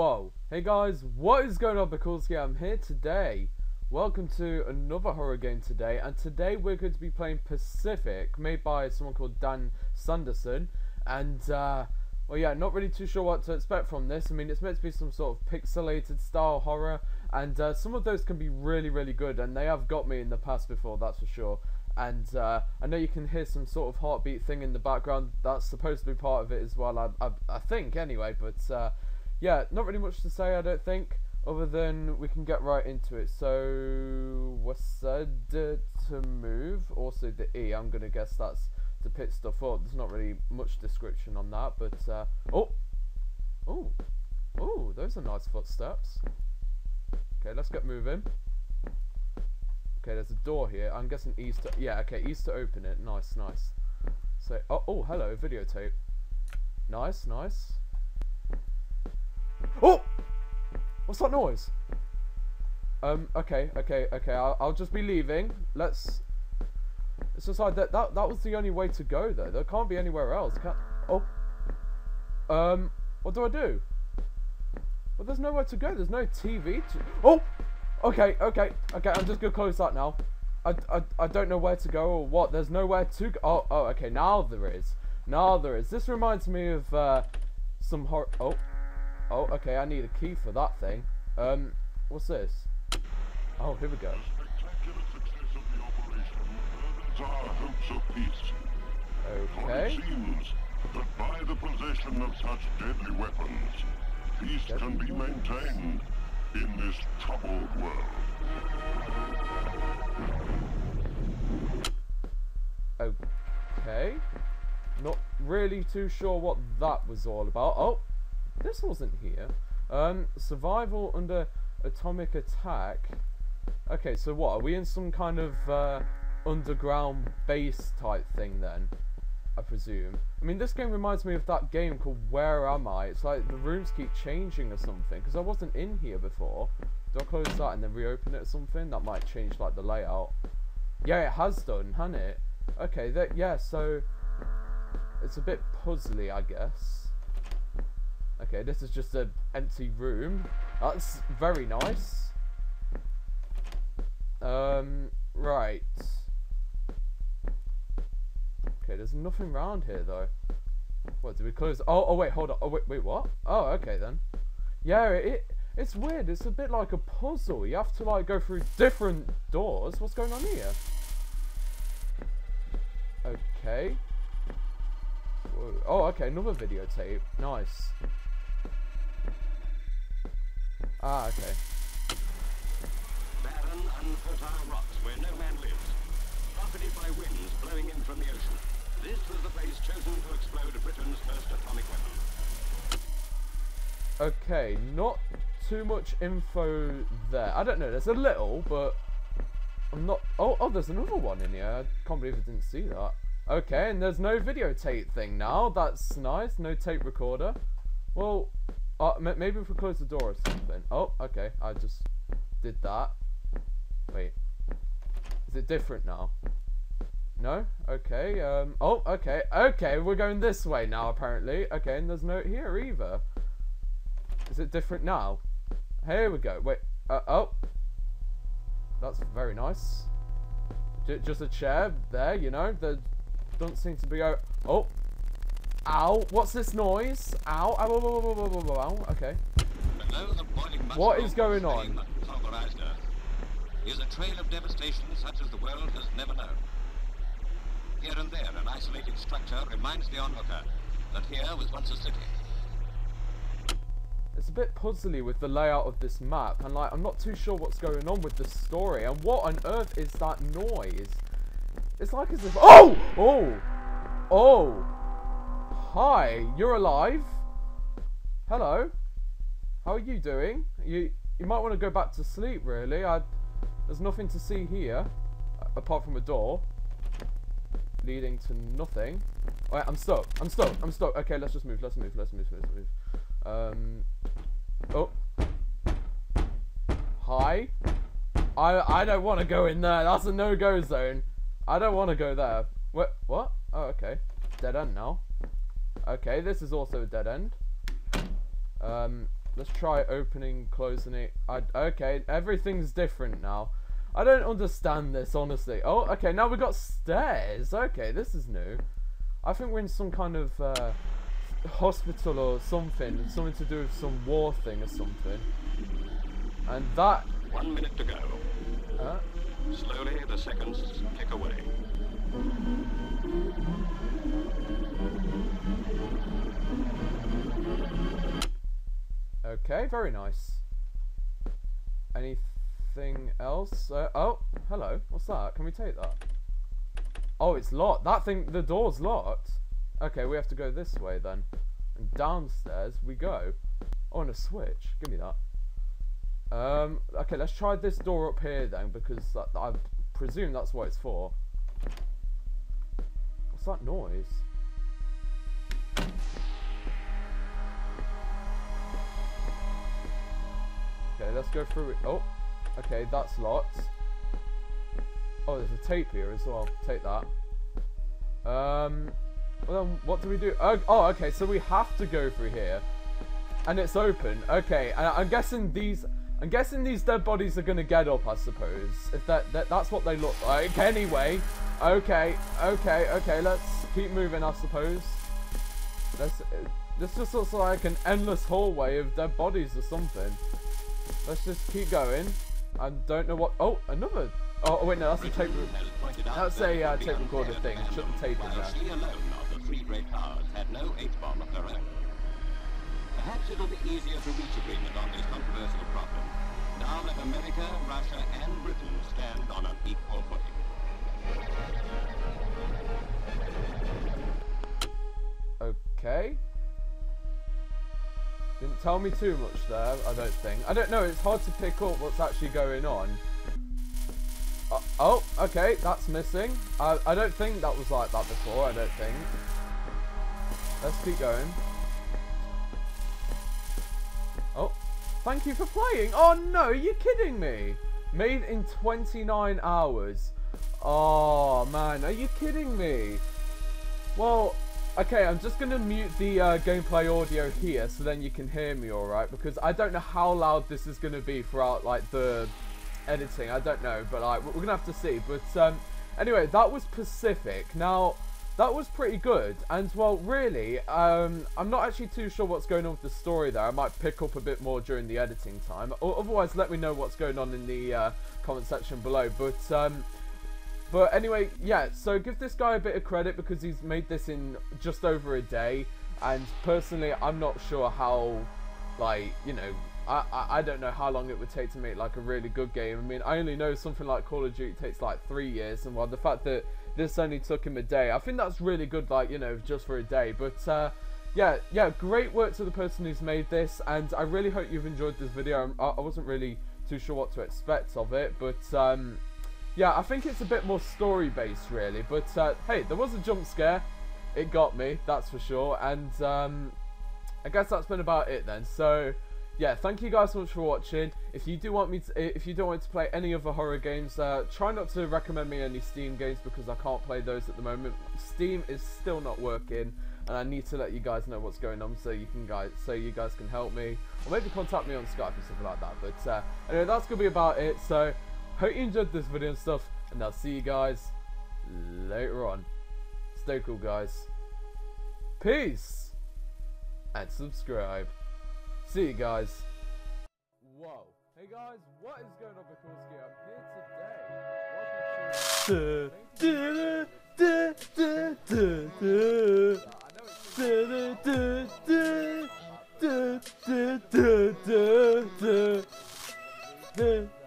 Whoa, hey guys, what is going on, Bikulski? I'm here today. Welcome to another horror game today, and today we're going to be playing Pacific, made by someone called Dan Sunderson. And well, yeah, not really too sure what to expect from this. I mean, it's meant to be some sort of pixelated style horror, and some of those can be really good, and they have got me in the past before, that's for sure. And I know you can hear some sort of heartbeat thing in the background. That's supposed to be part of it as well, I think, anyway. But yeah, not really much to say, I don't think, other than we can get right into it. So what's to move? Also the E, I'm going to guess that's to pick stuff up. There's not really much description on that, but oh, those are nice footsteps. Okay, let's get moving. Okay, there's a door here. I'm guessing E's to, yeah, okay, E's to open it. Nice. So, oh, hello, videotape. Nice. Oh! What's that noise? Okay. I'll just be leaving. It's just like that was the only way to go, though. There can't be anywhere else. What do? Well, there's nowhere to go. There's no TV to... Oh! Okay, I'm just gonna close that now. I don't know where to go or what. There's nowhere to go. Oh, okay, now there is. This reminds me of, some horror... Oh, okay, I need a key for that thing. What's this? Oh, here we go. Okay. It seems that by the possession of such deadly weapons, peace can be maintained in this troubled world. Okay. Not really too sure what that was all about. Oh! This wasn't here. Survival under atomic attack. Okay, so what? Are we in some kind of underground base type thing then? I presume. I mean, this game reminds me of that game called Where Am I? It's like the rooms keep changing or something, because I wasn't in here before. Do I close that and then reopen it or something? That might change like the layout. Yeah, it has done, hasn't it? Okay, yeah, so it's a bit puzzly, I guess. Okay, this is just an empty room. That's very nice. Right. Okay, there's nothing around here, though. What, did we close? Oh, wait, hold on. Oh, wait, what? Oh, okay, then. Yeah, it's weird. It's a bit like a puzzle. You have to, like, go through different doors. What's going on here? Okay. Oh, okay, another videotape. Nice. Ah, okay. Barren, unfertile rocks where no man lives, buffeted by winds blowing in from the ocean. This was the place chosen to explode Britain's first atomic weapon. Okay, not too much info there. I don't know, there's a little, but I'm not... Oh, there's another one in here. I can't believe I didn't see that. Okay, and there's no videotape thing now. That's nice. No tape recorder. Well, maybe if we close the door or something. Oh, okay. I just did that. Wait. Is it different now? No? Okay. Oh, okay. Okay, we're going this way now, apparently. Okay, and there's no here either. Is it different now? Here we go. Wait. Oh. That's very nice. Just a chair there, you know. The... Don't seem to be out. Oh, ow! What's this noise? Ow! Ow! Okay. What is going on? Is a trail of devastation such as the world has never known. Here and there, an isolated structure reminds the onlooker that here was once a city. It's a bit puzzly with the layout of this map, and like I'm not too sure what's going on with the story. And what on earth is that noise? It's like as if... Oh! Hi, you're alive? Hello? How are you doing? You might want to go back to sleep, really. There's nothing to see here, apart from a door, leading to nothing. Alright, I'm stuck. Okay, let's just move. Oh. Hi? I don't want to go in there. That's a no-go zone. I don't want to go there. What? Oh, okay. Dead end now. Okay, this is also a dead end. Let's try opening, closing it. Okay, everything's different now. I don't understand this, honestly. Oh, okay, now we got stairs. Okay, this is new. I think we're in some kind of hospital or something. Something to do with some war thing or something. And that... 1 minute to go. Slowly, the seconds tick away. Okay, very nice. Anything else? Oh, hello. What's that? Can we take that? Oh, it's locked. That thing, the door's locked. Okay, we have to go this way then. And downstairs we go. Oh, and a switch. Give me that. Okay, let's try this door up here then, because I presume that's what it's for. What's that noise? Okay, let's go through it. Oh, okay, that's locked. Oh, there's a tape here as well. Take that. Well, then what do we do? Oh, okay, so we have to go through here. And it's open. Okay, and I'm guessing these dead bodies are gonna get up, I suppose. If that's what they look like. Anyway, okay. Let's keep moving, I suppose. This just looks like an endless hallway of dead bodies or something. Let's just keep going. I don't know what. Oh, another. Oh wait, no, that's a tape. That's a tape recorder thing. Shut the tape in there. Perhaps it'll be easier to reach agreement on this controversial problem. Now let America, Russia, and Britain stand on an equal footing. Okay. Didn't tell me too much there, I don't think. I don't know, it's hard to pick up what's actually going on. Oh, okay, that's missing. I don't think that was like that before, I don't think. Let's keep going. Thank you for playing. Oh no, you're kidding me. Made in 29 hours. Oh man, are you kidding me? Well, okay, I'm just going to mute the gameplay audio here so then you can hear me all right, because I don't know how loud this is going to be throughout like the editing. I don't know, but like, we're going to have to see. But anyway, that was Pacific. Now, that was pretty good, and well, really, I'm not actually too sure what's going on with the story there. I might pick up a bit more during the editing time, or otherwise let me know what's going on in the comment section below, but anyway, yeah, so give this guy a bit of credit because he's made this in just over a day, and personally, I'm not sure how, like, you know, I don't know how long it would take to make like a really good game. I mean, I only know something like Call of Duty takes like 3 years, and well, the fact that this only took him a day, I think that's really good, like, you know, just for a day. But yeah, great work to the person who's made this, and I really hope you've enjoyed this video. I wasn't really too sure what to expect of it, but yeah, I think it's a bit more story based really, but hey, there was a jump scare, it got me, that's for sure, and I guess that's been about it then. So yeah, thank you guys so much for watching. If you do want me to, play any other horror games, try not to recommend me any Steam games because I can't play those at the moment. Steam is still not working, and I need to let you guys know what's going on so you guys can help me, or maybe contact me on Skype or something like that. But anyway, that's gonna be about it. So hope you enjoyed this video and stuff, and I'll see you guys later on. Stay cool, guys. Peace, and subscribe. See you guys. Whoa. Hey guys, what is going on with Korsky? I'm here today. Welcome to